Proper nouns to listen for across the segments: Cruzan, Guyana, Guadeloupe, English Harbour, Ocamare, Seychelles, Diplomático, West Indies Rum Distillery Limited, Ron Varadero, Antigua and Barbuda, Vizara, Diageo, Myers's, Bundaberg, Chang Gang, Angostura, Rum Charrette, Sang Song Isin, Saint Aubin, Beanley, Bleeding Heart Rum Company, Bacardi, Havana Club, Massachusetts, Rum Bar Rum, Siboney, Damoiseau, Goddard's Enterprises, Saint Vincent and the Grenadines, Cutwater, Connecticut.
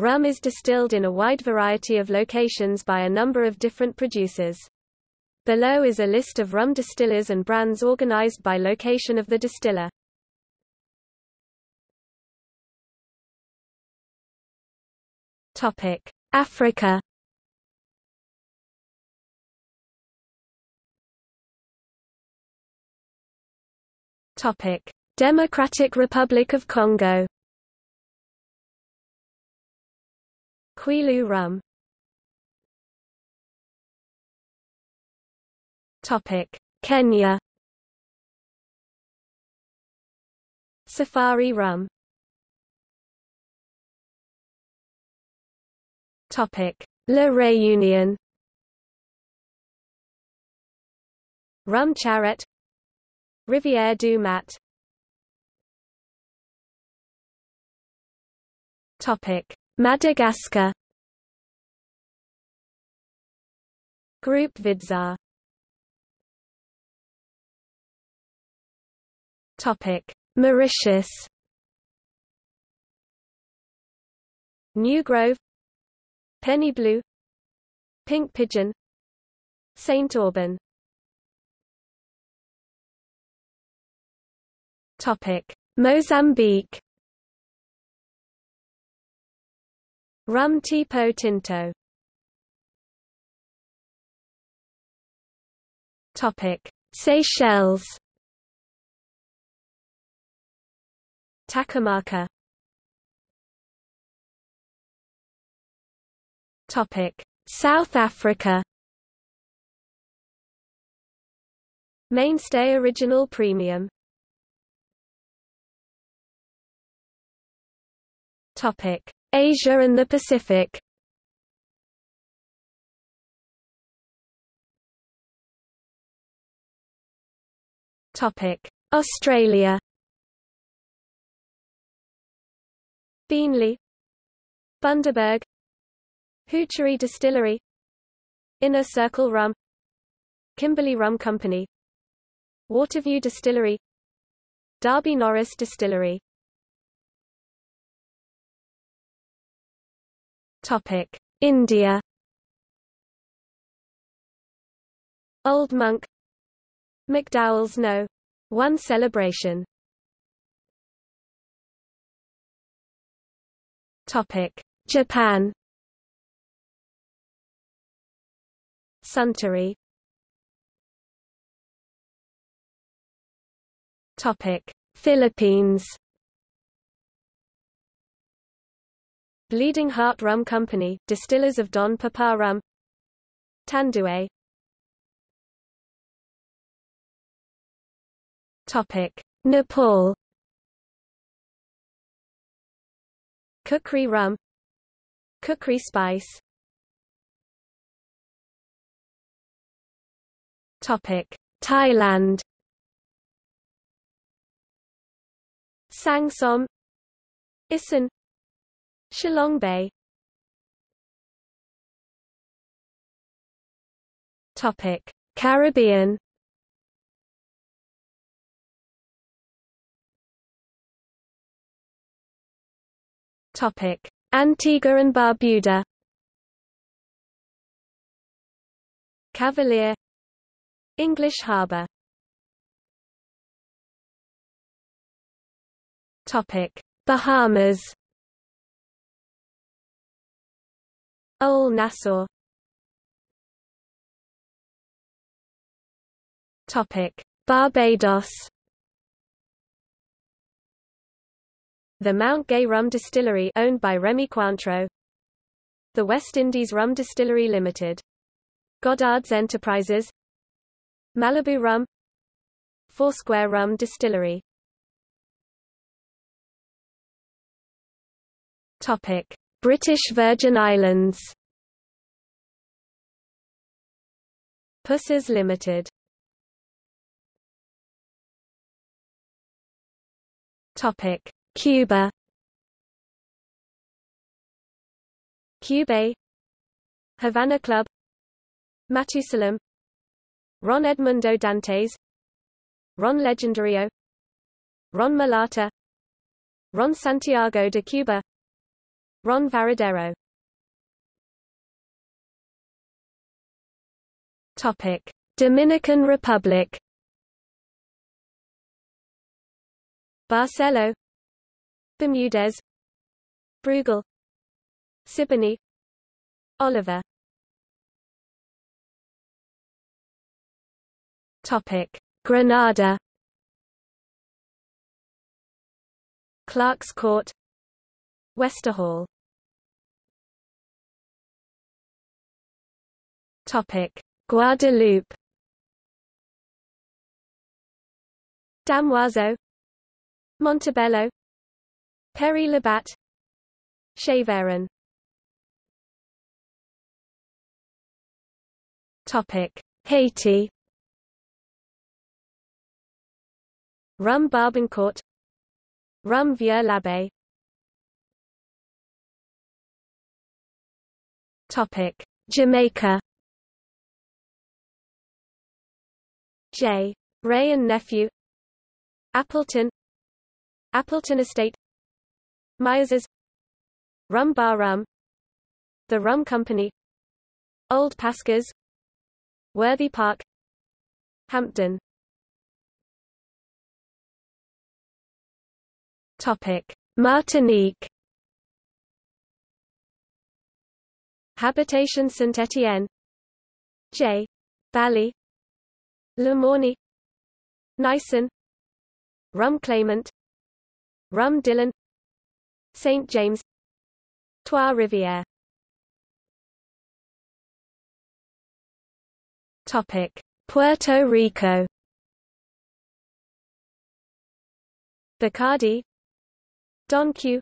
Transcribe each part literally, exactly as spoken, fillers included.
Rum is distilled in a wide variety of locations by a number of different producers. Below is a list of rum distillers and brands organized by location of the distiller. Topic: Africa. Topic: Democratic Republic of Congo. Quilu Rum. Topic: Kenya. Safari Rum. Topic: La Réunion. Rum Charrette. Rivière du Mat. Topic: Madagascar. Group Vizara. Topic: Mauritius. New Grove. Penny Blue. Pink Pigeon. Saint Aubin. Topic: Mozambique. Rum Tipo Tinto. Topic: Seychelles. Takamaka. Topic: South Africa. Mainstay Original Premium. Topic: Asia and the Pacific. Topic: Australia. Beanley. Bundaberg. Hoochery Distillery. Inner Circle Rum. Kimberley Rum Company. Waterview Distillery. Derby Norris Distillery. Topic: India. Old Monk. McDowell's No. One Celebration. Topic: Japan. Suntory. Topic: Philippines. Bleeding Heart Rum Company, distillers of Don Papa Rum. Tandue. Topic: Nepal. Kukri Rum. Kukri Spice. Topic: Thailand. Sang Song Isin. Shillong Bay. Topic: Caribbean. Topic: Antigua and Barbuda. Cavalier. English Harbour. Topic: Bahamas. Old Nassau. Topic: Barbados. The Mount Gay Rum Distillery, owned by Remy Cointreau. The West Indies Rum Distillery Limited. Goddard's Enterprises. Malibu Rum. Foursquare Rum Distillery. Topic: British Virgin Islands. Pusses Limited. Topic: Cuba. Cuba. Havana Club. Matusalam. Ron Edmundo Dantes. Ron Legendario. Ron Malata. Ron Santiago de Cuba. Ron Varadero. Topic: Dominican Republic. Barcelo, Bermudez, Brugal, Siboney, Oliver. Topic: Granada. Clark's Court, Westerhall. Topic: Guadeloupe. Damoiseau, Montebello, Perry-Labat, Chaveron. Topic: Haiti. Rum Barbancourt, Rum Vieux-l'Abbé. Topic: Jamaica. J. Ray and Nephew, Appleton, Appleton Estate, Myers's, Rum Bar Rum, The Rum Company, Old Pascas, Worthy Park, Hampton. Topic: Martinique. Habitation Saint-Étienne, J. Bally, Le Morny, Nyson, Rum Claimant, Rum Dillon, Saint James, Trois-Rivières. Topic: Puerto Rico. Bacardi, Don Q,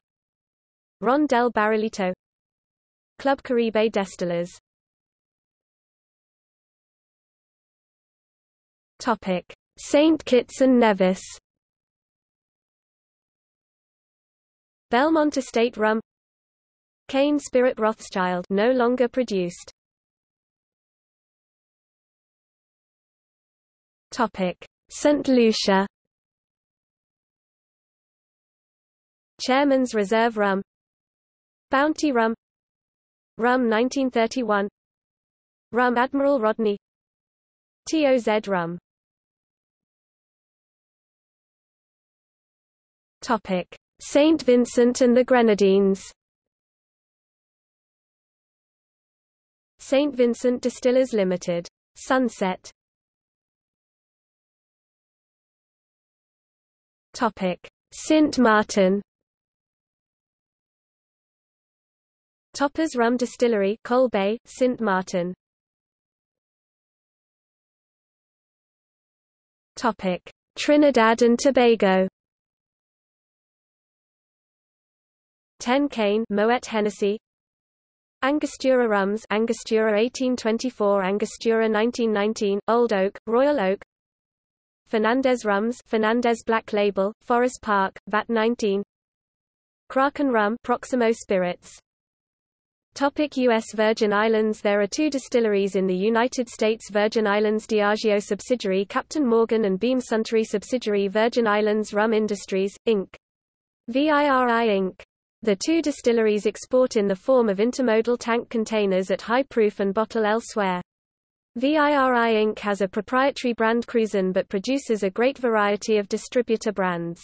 Ron del Barrilito, Club Caribe Destillers. Topic: Saint Kitts and Nevis. Belmont Estate Rum, Cane Spirit Rothschild, no longer produced. Topic: Saint Lucia. Chairman's Reserve Rum, Bounty Rum, Rum nineteen thirty-one, Rum Admiral Rodney, T O Z Rum. Topic: Saint Vincent and the Grenadines. Saint Vincent Distillers Limited, Sunset. Topic: Saint Martin. Topper's Rum Distillery, Colbay, Saint Martin. Topic: Trinidad and Tobago. Ten Cane, Moet Hennessy, Angostura Rums, Angostura eighteen twenty-four, Angostura nineteen nineteen, Old Oak, Royal Oak, Fernandez Rums, Fernandez Black Label, Forest Park, Vat nineteen, Kraken Rum, Proximo Spirits. Topic: U S. Virgin Islands. There are two distilleries in the United States Virgin Islands: Diageo subsidiary Captain Morgan and Beam Suntory subsidiary Virgin Islands Rum Industries, Incorporated. V I R I Incorporated. The two distilleries export in the form of intermodal tank containers at high proof and bottle elsewhere. V I R I Incorporated has a proprietary brand Cruzan but produces a great variety of distributor brands.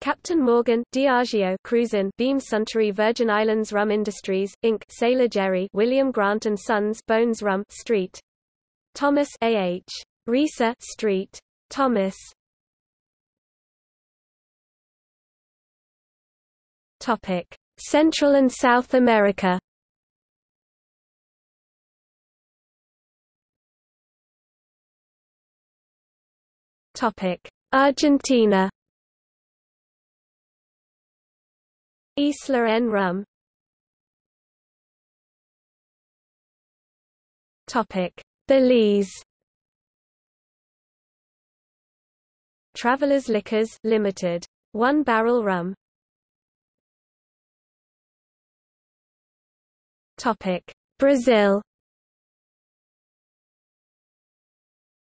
Captain Morgan, Diageo, Cruzan, Beam Suntory, Virgin Islands Rum Industries, Incorporated, Sailor Jerry, William Grant and Sons, Bones Rum, Street. Thomas, A H. Risa, Street. Thomas. Topic: Central and South America. Topic: Argentina. Isla en Rum. Topic: Belize. Travelers Liquors Limited, One Barrel Rum. Topic: Brazil.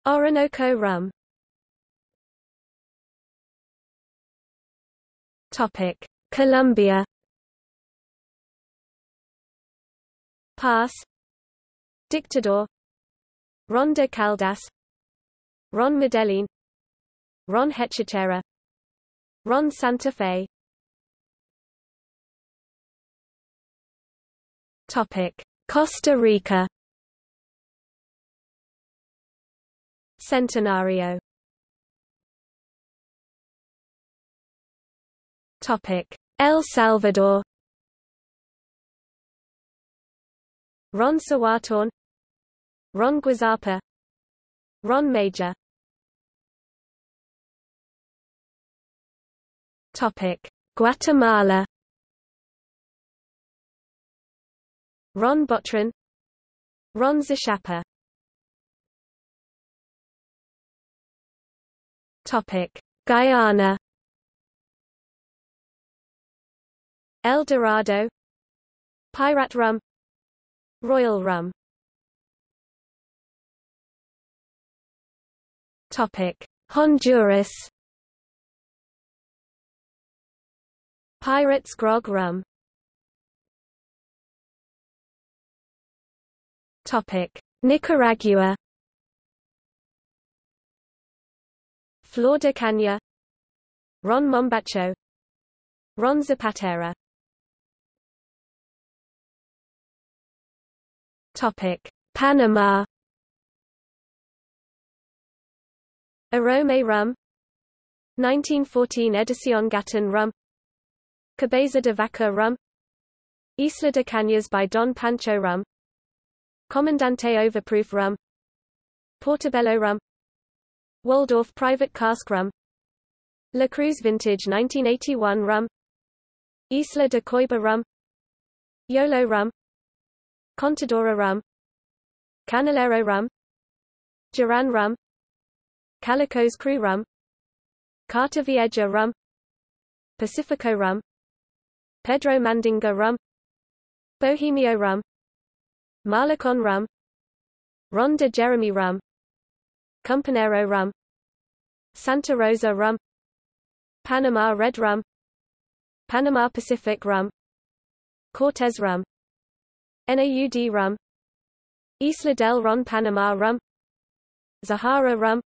Orinoco Rum. Topic: Colombia. Pass, Dictador, Ron de Caldas, Ron Medellin, Ron Hechicera, Ron Santa Fe. Topic: Costa Rica. Centenario. Topic: El Salvador. Ron Sahuatorn, Ron Guazapa, Ron Major. Topic: Guatemala. Ron Botran, Ron Zachapa. Topic: Guyana. El Dorado, Pirate Rum, Royal Rum. Topic: Honduras. Pirates Grog Rum. Topic: Nicaragua. Flor de Caña, Ron Mombacho, Ron Zapatera. Topic: Panama. Arome Rum, nineteen fourteen Edición Gatún Rum, Cabeza de Vaca Rum, Isla de Cañas by Don Pancho Rum, Comandante Overproof Rum, Portobello Rum, Waldorf Private Cask Rum, La Cruz Vintage nineteen eighty-one Rum, Isla de Coiba Rum, Yolo Rum, Contadora Rum, Canalero Rum, Duran Rum, Calico's Crew Rum, Carta Vieja Rum, Pacifico Rum, Pedro Mandinga Rum, Bohemio Rum, Malacon Rum, Ron de Jeremy Rum, Companero Rum, Santa Rosa Rum, Panama Red Rum, Panama Pacific Rum, Cortez Rum, Naud Rum, Isla del Ron Panama Rum, Zahara Rum,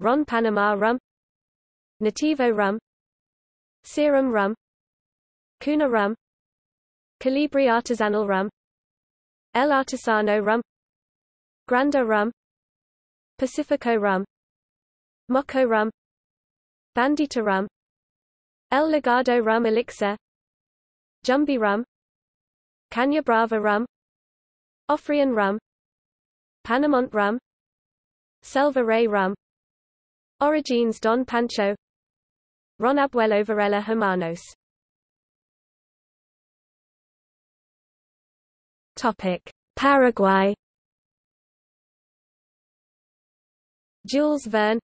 Ron Panama Rum, Nativo Rum, Serum Rum, Cuna Rum, Calibri Artisanal Rum, El Artesano Rum, Granda Rum, Pacifico Rum, Moco Rum, Bandita Rum, El Legado Rum Elixir, Jumbi Rum, Caña Brava Rum, Ofrian Rum, Panamont Rum, Selva Rey Rum, Origines Don Pancho, Ron Abuelo Varela Hermanos. Topic: Paraguay. Jules Verne,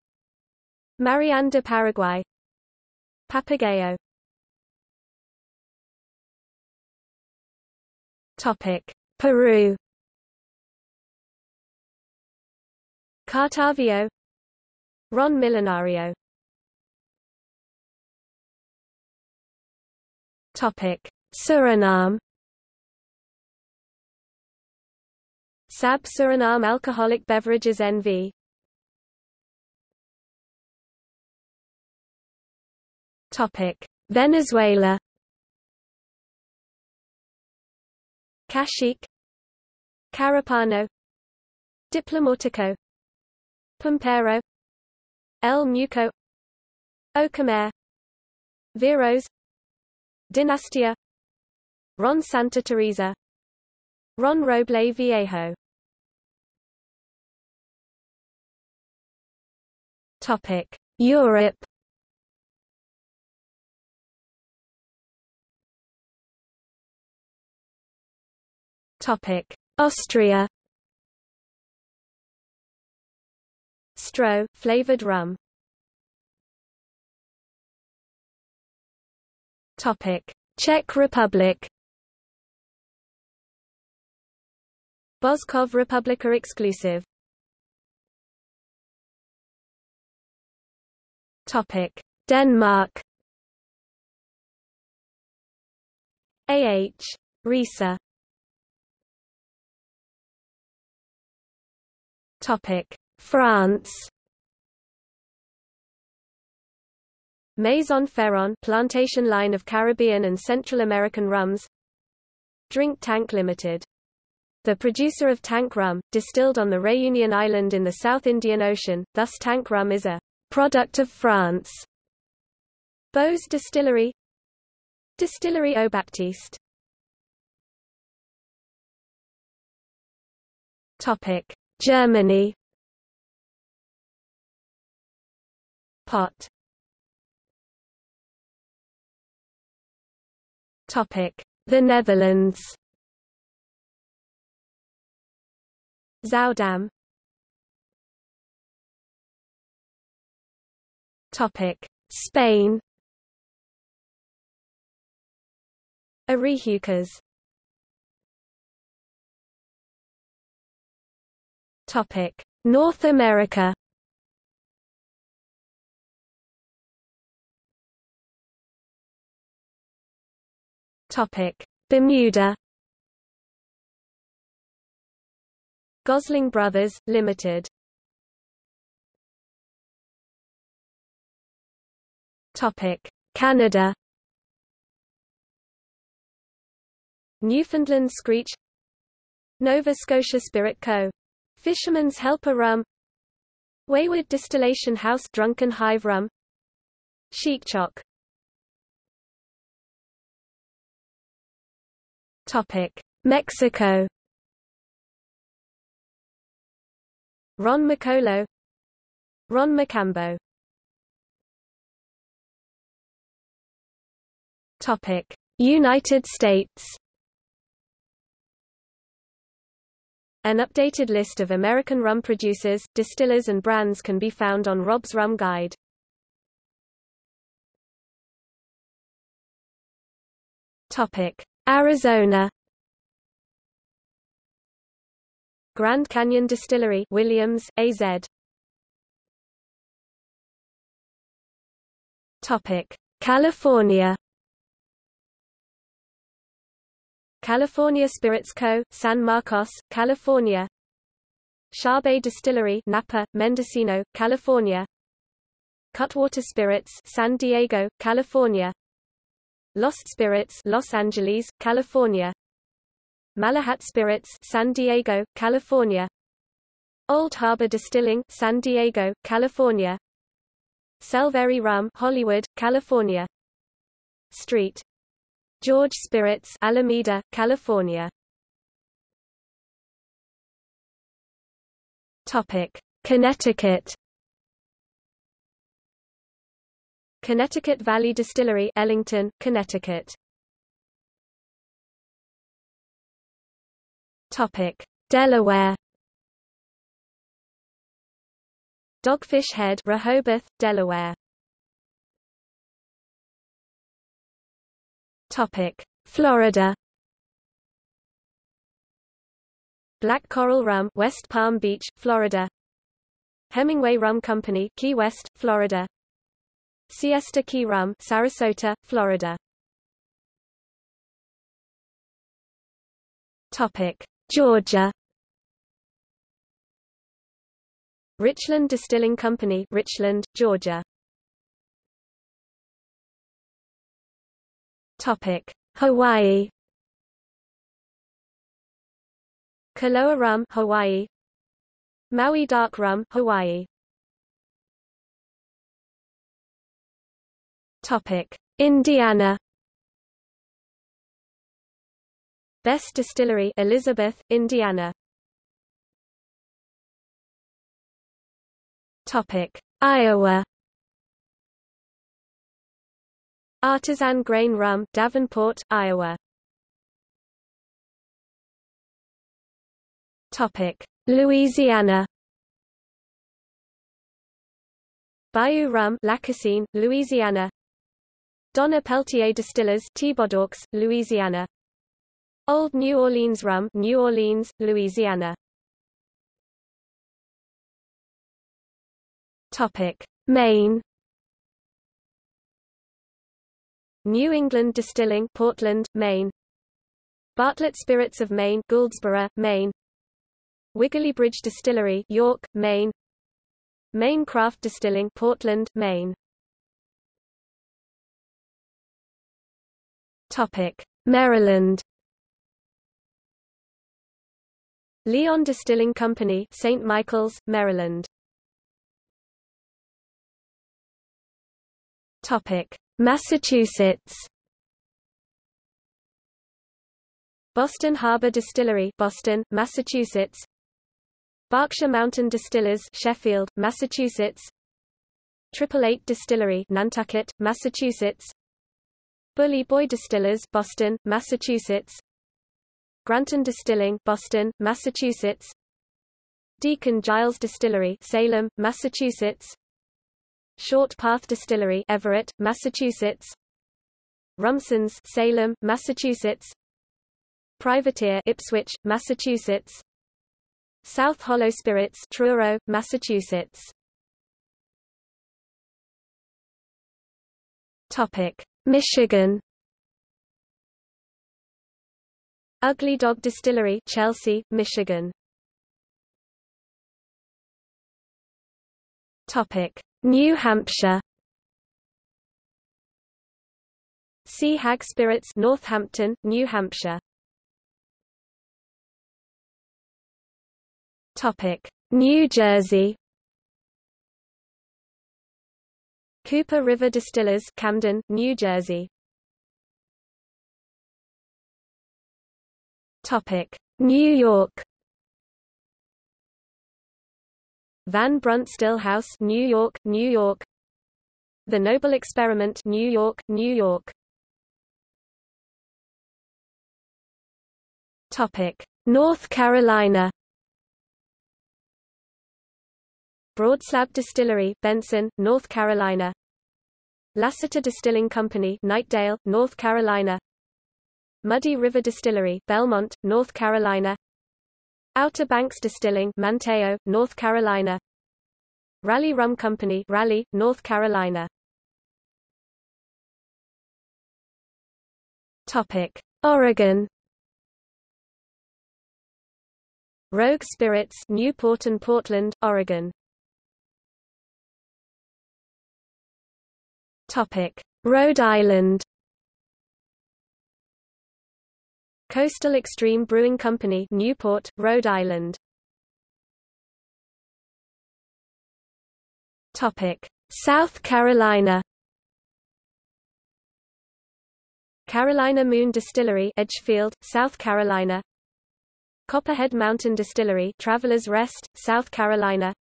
Marianne de Paraguay, Papagayo. Topic: Peru. Cartavio, Ron Milenario. Topic: Suriname. S A B Suriname Alcoholic Beverages N V. Topic: Venezuela. Cachique, Carapano, Diplomático, Pampero, El Muco, Ocamare, Viros, Dinastia, Ron Santa Teresa, Ron Roble Viejo. Topic: Europe. Topic: Austria. Stroh, flavored rum. Topic: Czech Republic. Božkov Republika exclusive. Topic: Denmark. A H. Risa. France. Maison Ferron plantation line of Caribbean and Central American rums. Drink Tank Limited, the producer of tank rum, distilled on the Réunion Island in the South Indian Ocean, thus tank rum is a product of France. Beau's Distillery, Distillery Au Baptiste. Topic: Germany. Pot. Topic: The Netherlands. Zaandam. Topic: Spain. Arihuacas. Topic: North America. Topic: Bermuda. Gosling Brothers Limited. Topic: Canada. Newfoundland Screech, Nova Scotia Spirit Co. Fisherman's Helper Rum, Wayward Distillation House Drunken Hive Rum, Sheikchok. Topic: Mexico. Ron Macolo, Ron Macambo. Topic: United States. An updated list of American rum producers, distillers and brands can be found on Rob's Rum Guide. Topic: Arizona. Grand Canyon Distillery, Williams, A Z. Topic: California. California Spirits Co., San Marcos, California. Charbet Distillery, Napa, Mendocino, California. Cutwater Spirits, San Diego, California. Lost Spirits, Los Angeles, California. Malahat Spirits, San Diego, California. Old Harbor Distilling, San Diego, California. Selvery Rum, Hollywood, California. Street George Spirits, Alameda, California. Topic: Connecticut. Connecticut Valley Distillery, Ellington, Connecticut. Topic: Delaware. Dogfish Head, Rehoboth, Delaware. Topic: Florida. Black Coral Rum, West Palm Beach, Florida. Hemingway Rum Company, Key West, Florida. Siesta Key Rum, Sarasota, Florida. Topic: Georgia. Richland Distilling Company, Richland, Georgia. Topic: Hawaii. Kaloa Rum, Hawaii. Maui Dark Rum, Hawaii. Topic: Indiana. Best Distillery, Elizabeth, Indiana. Topic: Iowa. Artisan Grain Rum, Davenport, Iowa. Topic: Louisiana. Bayou Rum, Lacassine, Louisiana. Donna Peltier Distillers, Thibodaux, Louisiana. Old New Orleans Rum, New Orleans, Louisiana. Topic: Maine. New England Distilling, Portland, Maine. Bartlett Spirits of Maine, Gouldsboro, Maine. Wigglybridge Distillery, York, Maine. Maine Craft Distilling, Portland, Maine. Topic: Maryland. Leon Distilling Company, Saint Michaels, Maryland. Topic: Massachusetts. Boston Harbour Distillery, Boston, Massachusetts. Berkshire Mountain Distillers, Sheffield, Massachusetts. Triple Eight Distillery, Nantucket, Massachusetts. Bully Boy Distillers, Boston, Massachusetts. Granton Distilling, Boston, Massachusetts. Deacon Giles Distillery, Salem, Massachusetts. Short Path Distillery, Everett, Massachusetts. Rumson's, Salem, Massachusetts. Privateer, Ipswich, Massachusetts. South Hollow Spirits, Truro, Massachusetts. Topic: Michigan. Ugly Dog Distillery, Chelsea, Michigan. Topic: New Hampshire. Sea Hag Spirits, Northampton, New Hampshire. Topic: New Jersey. Cooper River Distillers, Camden, New Jersey. Topic: New York. Van Brunt Stillhouse, New York, New York. The Noble Experiment, New York, New York. Topic: North Carolina. Broadslab Distillery, Benson, North Carolina. Lassiter Distilling Company, Knightdale, North Carolina. Muddy River Distillery, Belmont, North Carolina. Outer Banks Distilling, Manteo, North Carolina. Raleigh Rum Company, Raleigh, North Carolina. Topic: Oregon. Rogue Spirits, Newport and Portland, Oregon. Topic: Rhode Island. Coastal Extreme Brewing Company, Newport, Rhode Island. Topic: South Carolina. Carolina Moon Distillery, Edgefield, South Carolina. Copperhead Mountain Distillery, Travelers Rest, South Carolina.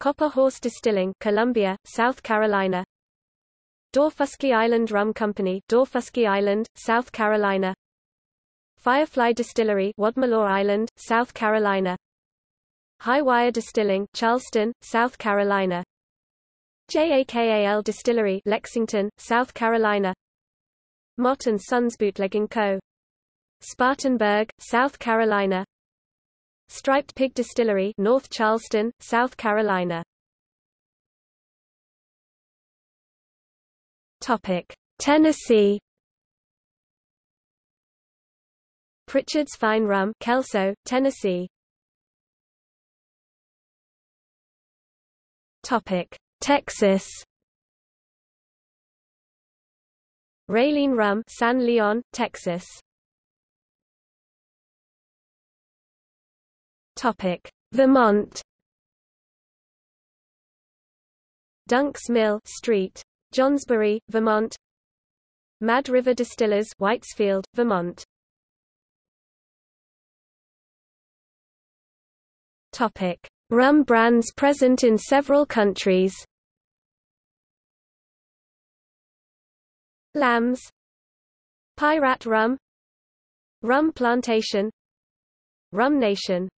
Copper Horse Distilling, Columbia, South Carolina. Dorfusky Island Rum Company, Dorfusky Island, South Carolina. Firefly Distillery, Wadmalaw Island, South Carolina. Highwire Distilling, Charleston, South Carolina. J A K A L Distillery, Lexington, South Carolina. Mott and Sons Bootlegging Co. Spartanburg, South Carolina. Striped Pig Distillery, North Charleston, South Carolina. Topic: Tennessee. Pritchard's Fine Rum, Kelso, Tennessee. Topic: Texas. Raylene Rum, San Leon, Texas. Topic: Vermont. Dunk's Mill Street, Johnsbury, Vermont. Mad River Distillers, Whitesfield, Vermont. Topic: Rum brands present in several countries. Lamb's, Pirate Rum, Rum Plantation, Rum Nation.